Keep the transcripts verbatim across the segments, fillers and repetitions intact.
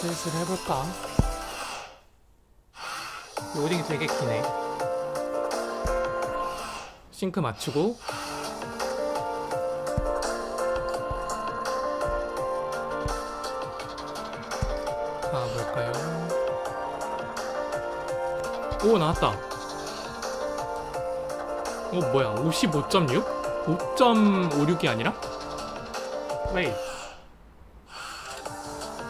슬슬 해볼까? 로딩이 되게 기네. 싱크 맞추고 가볼까요? 오, 나왔다. 오, 뭐야, 오십오 점 육? 오 점 오육이 아니라? 왜?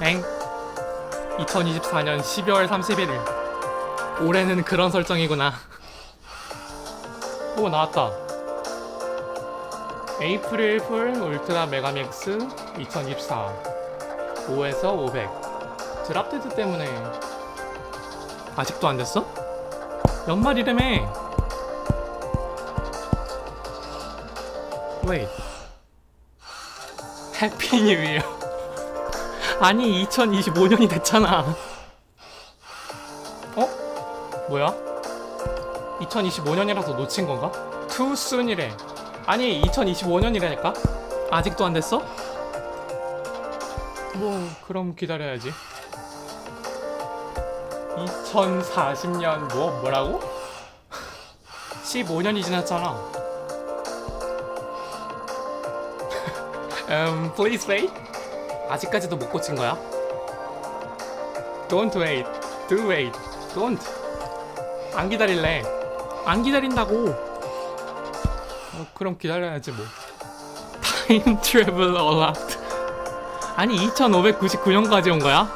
엥? 이천이십사년 십이월 삼십일일. 올해는 그런 설정이구나. 오, 나왔다. 에이프릴 풀 울트라 메가맥스 이천이십사 오에서 오백. 드랍데드 때문에 아직도 안 됐어? 연말이라며. 왜? 해피 뉴 이어. 아니, 이천이십오년이 됐잖아. 어? 뭐야? 이천이십오년이라서 놓친 건가? Too soon이래. 아니, 이천이십오년이라니까? 아직도 안 됐어? 뭐, 그럼 기다려야지. 이천사십년, 뭐, 뭐라고? 십오년이 지났잖아. um, please wait? 아직까지도 못 고친 거야? Don't wait. Do wait. Don't. 안 기다릴래. 안 기다린다고. 어, 그럼 기다려야지 뭐. 타임 트래블 얼라트. 아니, 이천오백구십구년까지 온 거야?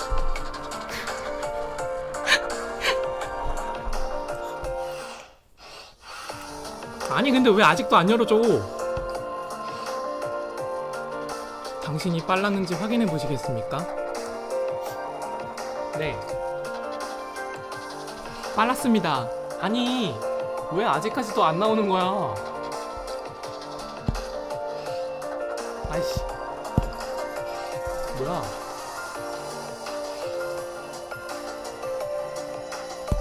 아니, 근데 왜 아직도 안 열어줘? 당신이 빨랐는지 확인해 보시겠습니까? 네, 빨랐습니다. 아니, 왜 아직까지도 안 나오는 거야? 아이씨, 뭐야?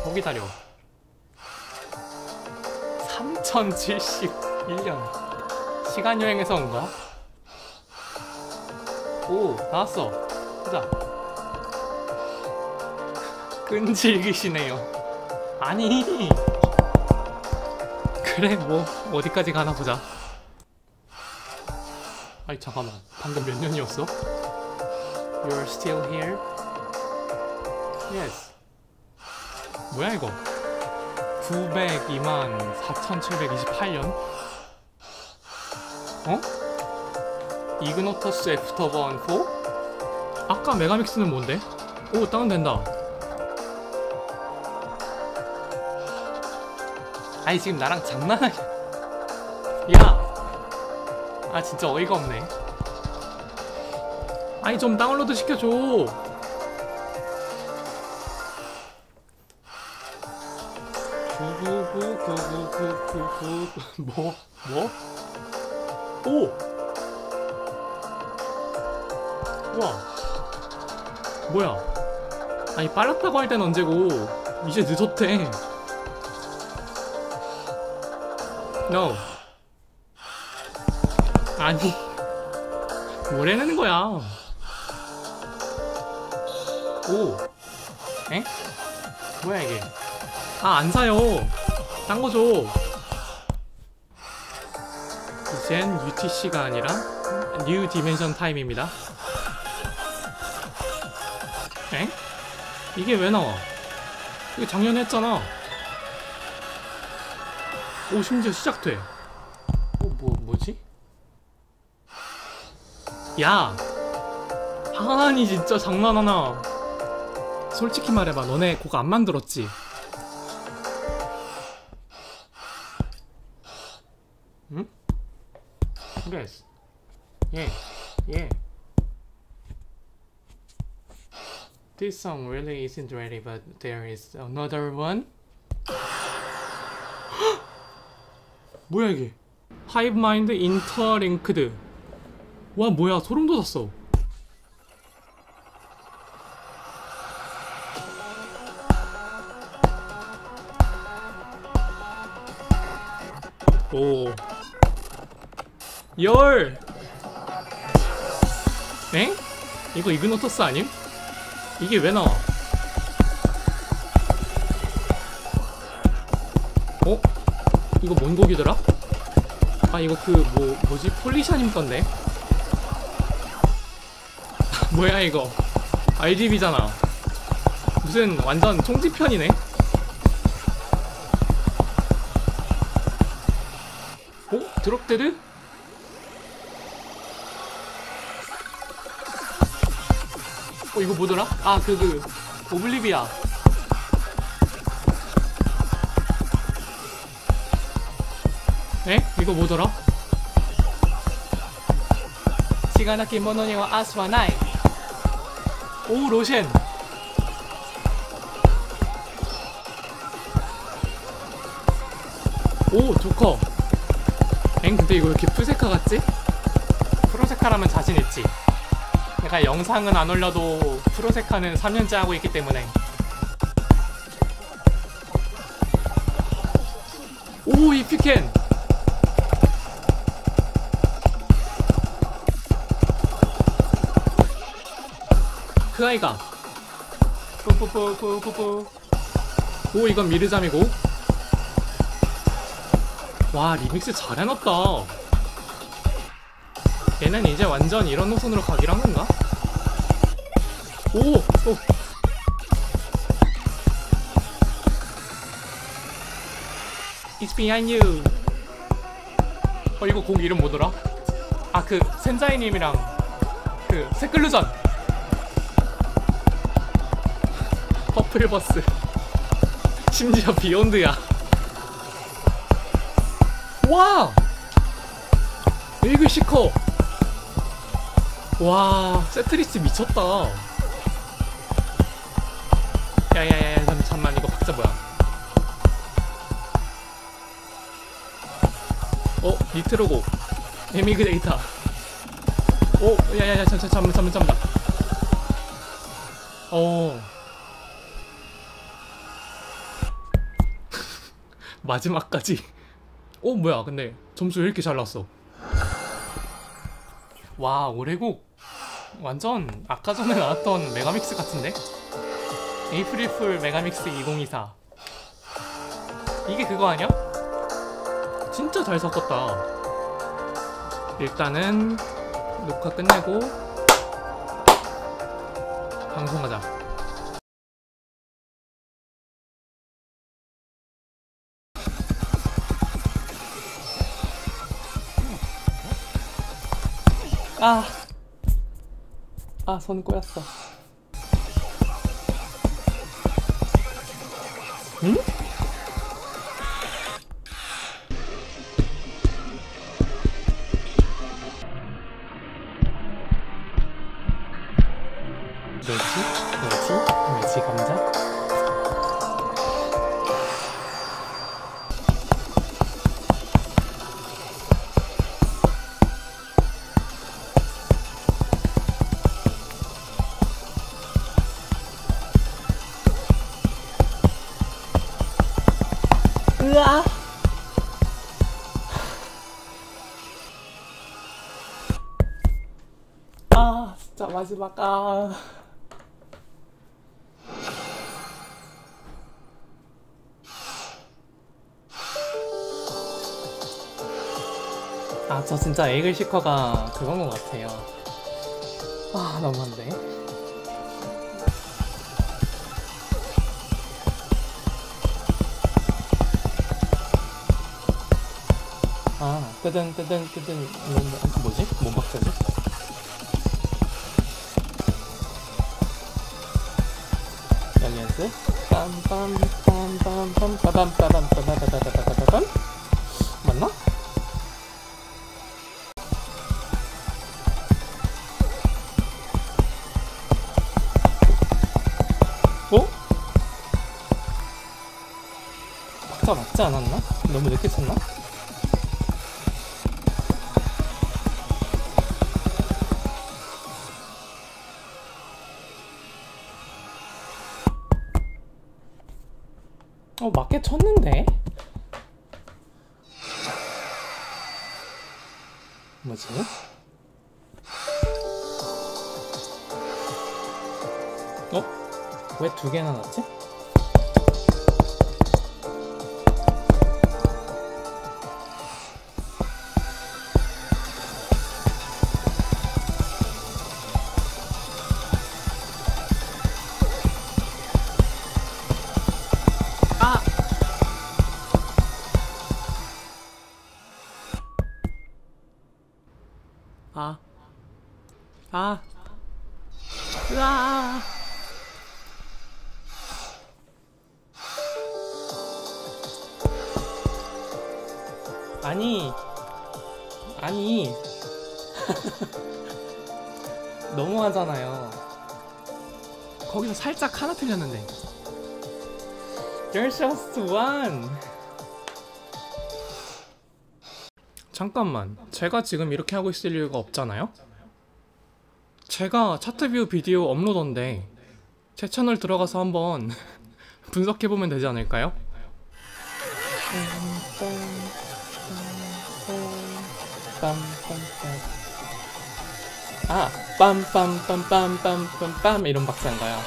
더 기다려. 삼천칠십일년 시간여행에서 온 거야? 오, 나왔어. 보자. 끈질기시네요. 아니, 그래, 뭐, 어디까지 가나 보자. 아니, 잠깐만, 방금 몇 년이었어? You're still here? Yes. 뭐야 이거? 구백이만 사천칠백이십팔년? 어? Ignotus Afterburner 사? 아까 메가믹스는 뭔데? 오, 다운된다. 아니, 지금 나랑 장난하냐? 야! 아, 진짜 어이가 없네. 아니, 좀 다운로드 시켜줘. 구구구구구구구구 뭐? 뭐? 오! 우와, 뭐야? 아니, 빨랐다고 할 땐 언제고 이제 늦었대. No. 아니, 뭐라는 거야? 오, 엥? 뭐야 이게? 아, 안 사요. 딴 거 줘. 이젠 유티씨가 아니라 뉴 디멘션 타임입니다. 엥? 이게 왜 나와? 이거 작년에 했잖아. 오, 심지어 시작돼. 어, 뭐, 뭐지? 야! 아니, 진짜 장난하나? 솔직히 말해봐, 너네 곡 안 만들었지? 응? Yes. 예. 예. This song really isn't ready, but there is another one? 뭐야 이게? Hive Mind Interlinked. 와, 뭐야, 소름 돋았어. 오, 열. 엥? 이거 이그노터스 아님? 이게 왜 나와? 어? 이거 뭔 곡이더라? 아 이거 그 뭐 뭐지? 폴리샤님 건데? 뭐야 이거? 알디비잖아. 무슨 완전 총지편이네. 어? 드롭데드? 어 이거 뭐더라? 아 그 그 오블리비아. 에? 이거 뭐더라? 시가나키 모노니와 아스와나이. 오 로젠. 오 조커. 엥 근데 이거 왜 이렇게 프세카 같지? 프로세카라면 자신 있지. 내가 영상은 안 올려도 프로세카는 삼 년째 하고 있기 때문에. 오 이 피켄. 그 아이가 뽀뽀뽀뽀뽀뽀. 오 이건 미르잠이고. 와 리믹스 잘 해놨다. 얘는 이제 완전 이런 노선으로 가기로 한건가? 오! 오! It's behind you. 어 이거 곡 이름 뭐더라? 아 그 센자이님이랑 그 세클루전 퍼플 버스. 심지어 비욘드야. 와! 에이그 시커. 와 세트리스트 미쳤다. 야야야 잠깐만 이거 박자 뭐야? 어 니트로고 에미그레이터. 오 야야야 잠깐 잠깐 잠깐 잠깐. 어 마지막까지. 오 뭐야 근데 점수 왜 이렇게 잘 났어? 와 올해 곡 완전 아까 전에 나왔던 메가믹스 같은데? 에이프릴 풀 메가믹스 이공이사. 이게 그거 아니야? 진짜 잘 섞었다. 일단은 녹화 끝내고 방송하자. 아! 아, 손 꼬였어. 응? 멸치? 멸치? 멸치 감자? 아 진짜 마지막. 아 아 저 진짜 에이글 시커가 그건 것 같아요. 아 너무한데. 아 뜨든 뜨든 뜨든 뭐지? 뭔 박자지? 빰빰빰빰빰빰빰빰빰빰빰빰빰빰빰빰. 맞나? 어? 박자 맞지 않았나? 너무 늦게 쳤나? 어 맞게 쳤는데? 뭐지? 어? 왜 두 개나 났지? 아, 으아. 아니, 아니, 너무하잖아요. 거기서 살짝 하나 틀렸는데. You're just one. 잠깐만, 제가 지금 이렇게 하고 있을 이유가 없잖아요? 제가 차트뷰 비디오 업로더인데 제 채널 들어가서 한번 분석해보면 되지 않을까요? 아! 빰빰빰빰빰빰빰 이런 박사인가요?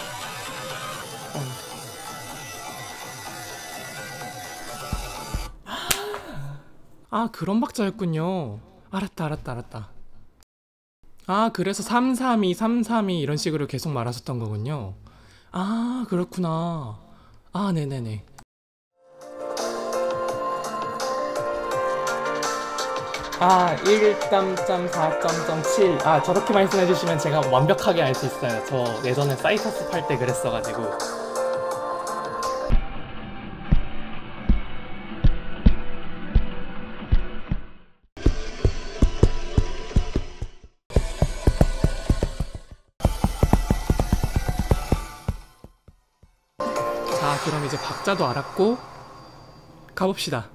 아, 그런 박자였군요. 알았다 알았다 알았다. 아, 그래서 삼삼이 삼삼이 이런 식으로 계속 말하셨던 거군요. 아, 그렇구나. 아, 네네네. 아, 일 점 사 점 칠. 아, 저렇게 말씀해 주시면 제가 완벽하게 알 수 있어요. 저 예전에 사이터스 팔 때 그랬어가지고. 그럼 이제 박자도 알았고 가봅시다.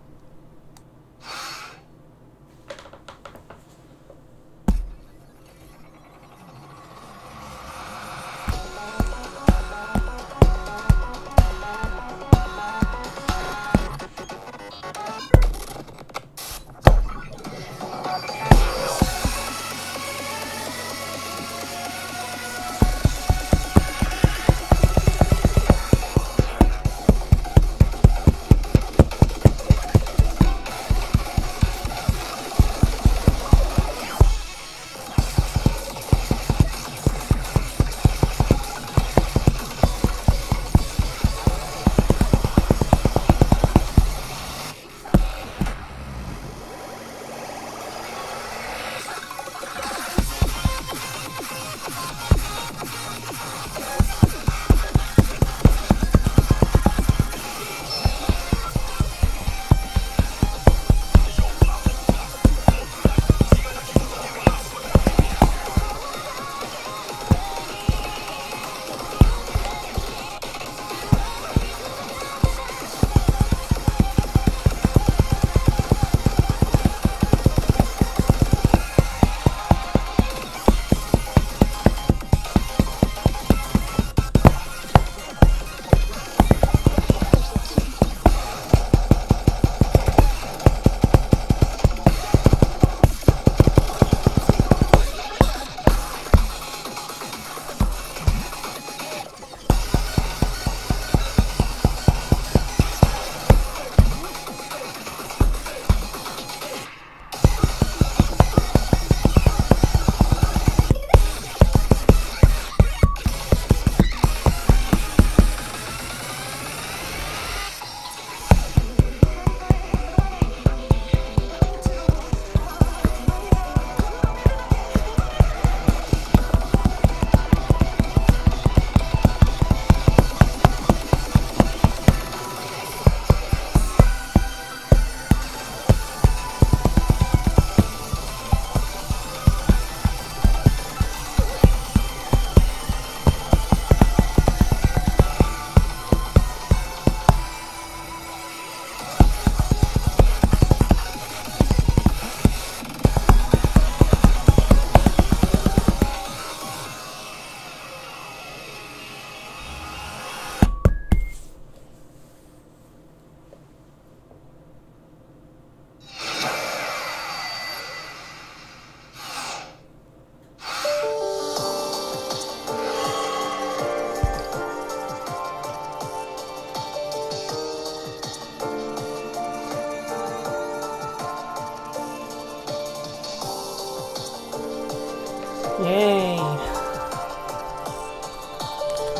예이.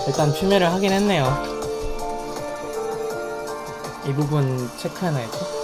일단 피매를 하긴 했네요. 이 부분 체크하나 했죠?